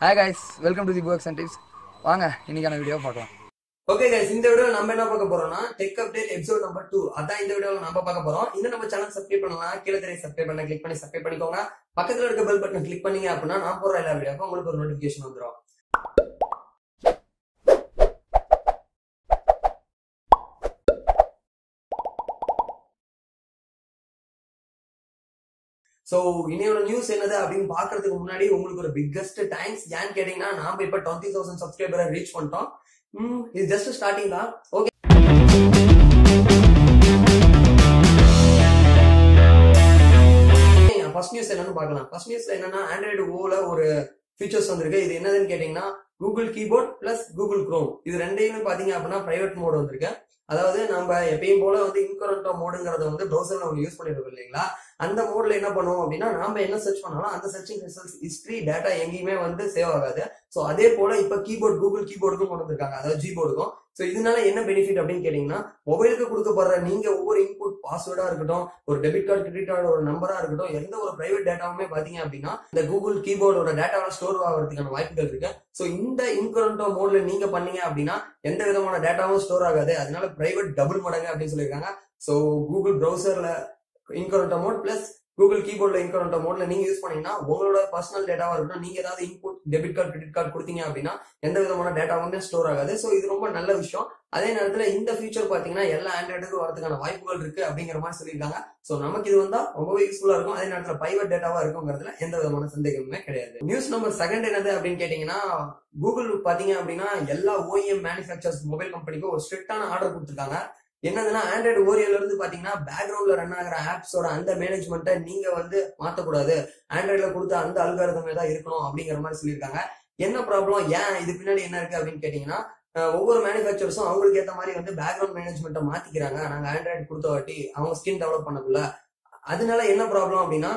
Hi guys, welcome to the Works and Tips. வாங்க இன்னைக்கான video பார்க்கலாம். ஓகே गाइस, இந்த வீடியோல நம்ம என்ன பார்க்க போறோம்னா டெக் அப்டேட் எபிசோட் நம்பர் 2. அதான் இந்த வீடியோல நம்ம பார்க்க போறோம். இந்த நம்ம சேனல் சப்ஸ்கிரைப் பண்ணலாம். கீழே தெரிய சப்ஸ்கிரைப் பண்ண கிளிக் பண்ணி சப்ஸ்கிரைப் பண்ணிக்கோங்க. பக்கத்துல இருக்க பெல் பட்டனை கிளிக் பண்ணீங்க அப்படினா நான் போற எல்லா வீடியோக்கும் உங்களுக்கு ஒரு நோட்டிஃபிகேஷன் வந்துரும். சோ இன்னையோட நியூஸ் என்னது அப்படின்னு பாக்குறதுக்கு முன்னாடி உங்களுக்கு ஒரு பிக்கஸ்ட் தேங்க்ஸ் ஏன்னு கேட்டீங்கன்னா, நாம இப்ப 20,000 சப்ஸ்கிரைபரை ரீச் பண்ணிட்டோம். இது ஜஸ்ட் ஸ்டார்டிங் தான். ஓகே, ஃபர்ஸ்ட் நியூஸ் என்னன்னு பார்க்கலாம். ஃபர்ஸ்ட் நியூஸ்ல என்னன்னா, ஆண்ட்ராய்டு ஓல ஒரு ஃபீச்சர்ஸ் வந்திருக்கு. இது என்னதுன்னு கேட்டீங்கன்னா, Google keyboard plus Google Chrome இது ரெண்டையுமே பாத்தீங்க அப்படின்னா பிரைவேட் மோடு வந்திருக்கு. அதாவது நம்ம எப்பயும் போல வந்து இன்கரண்டோ மோடுங்கிறத வந்து ப்ரௌசர்ல நம்ம யூஸ் பண்ணிருக்கோம் இல்லைங்களா. அந்த மோட்ல என்ன பண்ணுவோம் அப்படின்னா, நாம என்ன சர்ச் பண்ணாலும் அந்த சர்ச்சிங் ரிசல்ட்ஸ் ஹிஸ்டரி டேட்டா எங்கேயுமே வந்து சேவ் ஆகாது. சோ அதே போல இப்ப கீபோர்ட் கூகுள் கீபோர்டுக்கும் கொண்டு வந்திருக்காங்க, அதாவது ஜிபோர்டுக்கும். சோ இதனால என்ன பெனிஃபிட் அப்படின்னு கேட்டீங்கன்னா, மொபைலுக்கு கொடுக்கப்படுற நீங்க ஒவ்வொரு இன்புட் பாஸ்வேர்டா இருக்கட்டும், ஒரு டெபிட் கார்டு கிரெடிட் கார்டு ஒரு நம்பரா இருக்கட்டும், எந்த ஒரு பிரைவேட் டேட்டாவுமே பாத்தீங்க அப்படின்னா இந்த கூகுள் கீபோர்டோட டேட்டாவை ஸ்டோர் ஆகிறதுக்கான வாய்ப்புகள் இருக்கு. சோ இந்த இன்கரண்டோ மோட்ல நீங்க பண்ணீங்க அப்படின்னா எந்த விதமான டேட்டாவும் ஸ்டோர் ஆகாது. அதனால பிரைவேட் டபுள் மடங்கு அப்படின்னு சொல்லியிருக்காங்க. சோ கூகுள் ப்ரௌசர்ல இன்கரண்டோ மோட் பிளஸ் கூகுள் கீபோர்ட்ல இன்கரண்டோ மோட்ல நீங்க யூஸ் பண்ணீங்கன்னா உங்களோட பர்சனல் டேட்டாவா இருக்கட்டும், நீங்க ஏதாவது input debit card credit card கொடுத்தீங்க அப்படின்னா எந்த விதமான டேட்டா வந்து ஸ்டோர் ஆகாது. சோ இது ரொம்ப நல்ல விஷயம். அதே நேரத்துல இந்த ஃபீச்சர் பாத்தீங்கன்னா எல்லா ஆண்ட்ராய்டுக்கும் வரதுக்கான வாய்ப்புகள் இருக்கு அப்படிங்கிற மாதிரி சொல்லியிருக்காங்க. சோ நமக்கு இது வந்தா ரொம்பவே யூஸ்ஃபுல்லா இருக்கும். அதே நேரத்துல பிரைவேட் டேட்டாவா இருக்குங்கிறதுல எந்த விதமான சந்தேகமுமே கிடையாது. நியூஸ் நம்பர் செகண்ட் என்னது அப்படின்னு கேட்டீங்கன்னா, கூகுள் பாத்தீங்க அப்படின்னா எல்லா OEM மேனுபேக்சர்ஸ் மொபைல் கம்பெனிக்கும் ஒரு ஸ்ட்ரிக்டான ஆர்டர் கொடுத்துருக்காங்க. என்னதுன்னா, ஆண்ட்ராய்டு ஓரியில இருந்து பாத்தீங்கன்னா பேக்ரவுண்ட்ல ரன் ஆகிற ஆப்ஸோட அந்த மேனேஜ்மெண்ட்டை நீங்க வந்து மாத்தக்கூடாது, ஆண்ட்ராய்டுல கொடுத்த அந்த அல்காரிதமே தான் இருக்கணும் அப்படிங்கிற மாதிரி சொல்லியிருக்காங்க. என்ன ப்ராப்ளம், ஏன் இது பின்னாடி என்ன இருக்கு அப்படின்னு கேட்டீங்கன்னா, ஒவ்வொரு மேனுபேக்சர்ஸும் அவங்களுக்கு ஏற்ற மாதிரி வந்து பேக்ரவுண்ட் மேனேஜ்மெண்ட்டை மாத்திக்கிறாங்க. நாங்க ஆண்ட்ராய்டு கொடுத்த வாட்டி அவங்க ஸ்கின் டெவலப் பண்ணக்குள்ள அதனால என்ன ப்ராப்ளம் அப்படின்னா,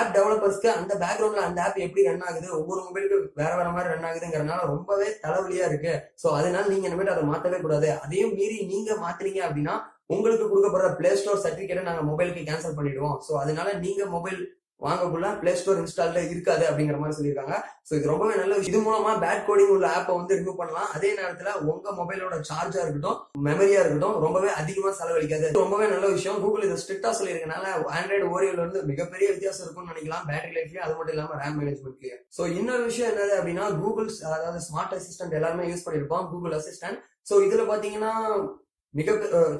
ஆப் டெவலப்பர்ஸ்க்கு அந்த பேக்ரவுண்ட்ல அந்த ஆப் எப்படி ரன் ஆகுது, ஒவ்வொரு மொபைலுக்கு வேற வேற மாதிரி ரன் ஆகுதுங்கிறதுனால ரொம்பவே தலைவலியா இருக்கு. சோ அதனால நீங்க இனிமேட்டு அதை மாத்தவே கூடாது. அதையும் மீறி நீங்க மாத்தினீங்க அப்படின்னா உங்களுக்கு கொடுக்கப்படுற பிளே ஸ்டோர் சர்டிபிகேட்டை நாங்க மொபைலுக்கு கேன்சல் பண்ணிடுவோம். சோ அதனால நீங்க மொபைல் வாங்கக்குள்ள பிளே ஸ்டோர் இன்ஸ்டால்ல இருக்காது அப்படிங்கிற மாதிரி சொல்லியிருக்காங்க. சோ இது ரொம்பவே நல்ல விஷயம். இது மூலமா பேட் கோடிங் உள்ள ஆப்பை வந்து ரிமூவ் பண்ணலாம். அதே நேரத்துல உங்க மொபைலோட சார்ஜா இருக்கட்டும் மெமரியா இருக்கட்டும் ரொம்பவே அதிகமா செலவழிக்காது. ரொம்பவே நல்ல விஷயம். கூகுள் இது ஸ்ட்ரிக்டா சொல்லியிருக்கனால ஆண்ட்ராய்டு ஓரியில இருந்து மிகப்பெரிய வித்தியாசம் இருக்கும்னு நினைக்கலாம் பேட்டரி லைஃப்லயும், அது மட்டும் இல்லாம ரேம் மேனேஜ்மெண்ட்லயும். சோ இன்னொரு விஷயம் என்னது அப்படின்னா, கூகுள் அதாவது ஸ்மார்ட் அசிஸ்டன்ட் எல்லாருமே யூஸ் பண்ணிருப்போம் கூகுள் அசிஸ்டன்ட். சோ இதுல பாத்தீங்கன்னா மிக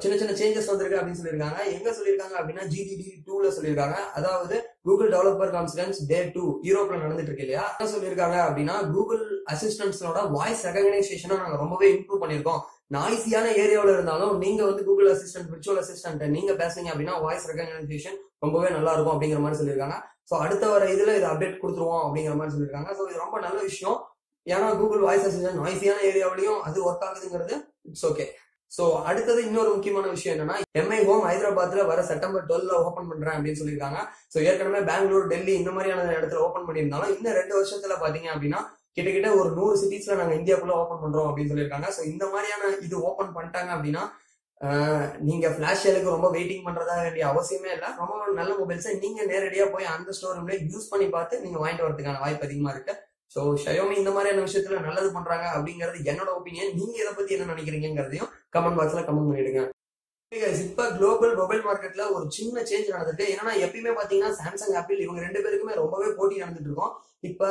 சின்ன சின்ன சேஞ்சஸ் வந்திருக்கு அப்படின்னு சொல்லியிருக்காங்க. எங்க சொல்லியிருக்காங்க அப்படின்னா GDD 2ல சொல்லியிருக்காங்க. அதாவது கூகுள் டெவலப்பர் கான்ஃபரன்ஸ் Day 2 யூரோப்ல நடந்துட்டு இருக்கு இல்லையா. என்ன சொல்லியிருக்காங்க அப்படின்னா, கூகுள் அசிஸ்டன்ட்ஸோட வாய்ஸ் ரெகக்னைசேஷனை நாங்க ரொம்பவே இம்ப்ரூவ் பண்ணிருக்கோம். நாய்ஸியான ஏரியாவில இருந்தாலும் நீங்க வந்து கூகுள் அசிஸ்டன்ட் விர்ச்சுவல் அசிஸ்டன்ட் நீங்க பேசுறீங்க அப்படின்னா வாய்ஸ் ரெகக்னைசேஷன் ரொம்பவே நல்லா இருக்கும் அப்படிங்கிற மாதிரி சொல்லியிருக்காங்க. சோ அடுத்த வர இதுல இது அப்டேட் கொடுத்துருவோம் அப்படிங்கிற மாதிரி சொல்லியிருக்காங்க. சோ இது ரொம்ப நல்ல விஷயம். ஏன்னா கூகுள் வாய்ஸ் அசிஸ்டன்ட் நாய்ஸியான ஏரியாவிலையும் அது ஒர்க் ஆகுதுங்கிறது இட்ஸ் ஓகே. சோ அடுத்தது இன்னொரு முக்கியமான விஷயம் என்னன்னா, MI ஹோம் ஹைதராபாத்ல வர செப்டம்பர் 12th ஓபன் பண்றேன் அப்படின்னு சொல்லியிருக்காங்க. சோ ஏற்கனவே பெங்களூர் டெல்லி இந்த மாதிரியான இடத்துல ஓபன் பண்ணியிருந்தாலும் இன்னும் 2 வருஷத்துல பாத்தீங்க அப்படின்னா கிட்டத்தட்ட ஒரு 100 சிட்டிஸ்ல நாங்க இந்தியாக்குள்ள ஓபன் பண்றோம் அப்படின்னு சொல்லியிருக்காங்க. சோ இந்த மாதிரியான இது ஓபன் பண்ணிட்டாங்க அப்படின்னா நீங்க பிளாஷ் சேலுக்கு ரொம்ப வெயிட்டிங் பண்றதா வேண்டிய அவசியமே இல்ல. ரொம்ப நல்ல மொபைல்ஸை நீங்க நேரடியா போய் அந்த ஸ்டோர் ரூம்ல யூஸ் பண்ணி பார்த்து நீங்க வாங்கிட்டு வரதுக்கான வாய்ப்பு அதிகமா இருக்கு. சோ Xiaomi இந்த மாதிரியான விஷயத்துல நல்லது பண்றாங்க அப்படிங்கறது என்னோட ஒப்பீனியன். நீங்க இதை பத்தி என்ன நினைக்கிறீங்கிறதையும் கமெண்ட் பாக்ஸ்ல கமெண்ட் பண்ணிடுங்க. இப்ப குளோபல் மொபைல் மார்க்கெட்ல ஒரு சின்ன சேஞ்ச் நடந்துட்டு, ஏன்னா எப்பயுமே பாத்தீங்கன்னா சாம்சங் ஆப்பிள் இவங்க 2 பேருக்குமே ரொம்பவே போட்டி நடந்துட்டு இருக்கும். இப்ப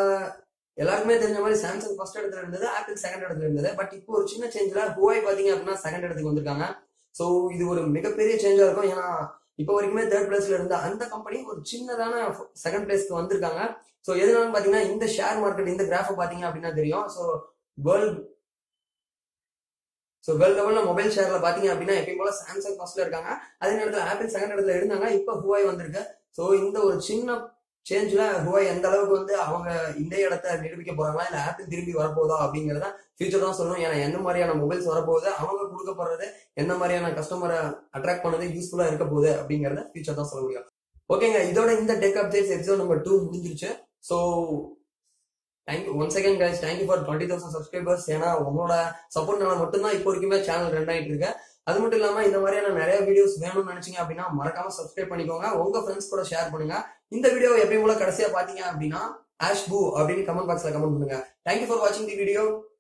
எல்லாருக்குமே தெரிஞ்ச மாதிரி சாம்சங் ஃபர்ஸ்ட் இடத்துல இருந்தது, ஆப்பிள் செகண்ட் இடத்துல இருந்தது. பட் இப்போ ஒரு சின்ன சேஞ்ச்ல Huawei பாத்தீங்க அப்படின்னா செகண்ட் இடத்துக்கு வந்திருக்காங்க. சோ இது ஒரு மிகப்பெரிய சேஞ்சா இருக்கும். ஏன்னா இப்ப வரைக்குமே 3rd பிளேஸ்ல இருந்த அந்த கம்பெனி ஒரு சின்னதான 2nd பிளேஸ்க்கு வந்திருக்காங்க. சோ எதுனாலும் பாத்தீங்கன்னா இந்த ஷேர் மார்க்கெட் இந்த கிராஃப் பாத்தீங்க அப்படின்னா தெரியும். வேர்ல்ட் லெவல்ல மொபைல் ஷேர்ல பாத்தீங்க அப்படின்னா எப்பயும் போல சாம்சங் ஃபர்ஸ்ட்ல இருக்காங்க. அதே நேரத்துல ஆப்பிள் செகண்ட் இடத்துல இருந்தாங்க. இப்ப Huawei வந்திருக்கு. சோ இந்த ஒரு சின்ன சேஞ்ச்ல Huawei எந்த அளவுக்கு வந்து அவங்க இந்த இடத்த நிரூபிக்க போறாங்களா இல்ல ஆப்பிள் திரும்பி வரப்போதா அப்படிங்கறத ஃபியூச்சர் தான் சொல்லணும். ஏன்னா என்ன மாதிரியான மொபைல்ஸ் வரப்போகுது, அவங்க கொடுக்க போறது என்ன மாதிரியான கஸ்டமரை அட்ராக்ட் பண்ணது யூஸ்ஃபுல்லா இருக்க போகுது அப்படிங்கறத ஃபியூச்சர் தான் சொல்ல முடியும். ஓகேங்க, இதோட இந்த டெக் அப்டேட்ஸ் எபிசோட் நம்பர் 2 முடிஞ்சிருச்சு. So thank you once again guys, thank you for 20,000 subscribers. ஏன்னா உங்களோட சப்போர்ட்னால மட்டும்தான் இப்போ வரைக்குமே சேனல் ரன் ஆயிட்டு இருக்கு. அது மட்டும் இல்லாம இந்த மாதிரியான நிறைய வீடியோஸ் வேணும்னு நினைச்சீங்க அப்படின்னா மறக்காம சப்ஸ்கிரைப் பண்ணிக்கோங்க. உங்க ஃப்ரெண்ட்ஸ் கூட ஷேர் பண்ணுங்க. இந்த வீடியோ எப்பயும் போல கடைசியா பாத்தீங்க அப்படின்னா #boo or maybe comment box la comment pannunga. Thank you for watching the video.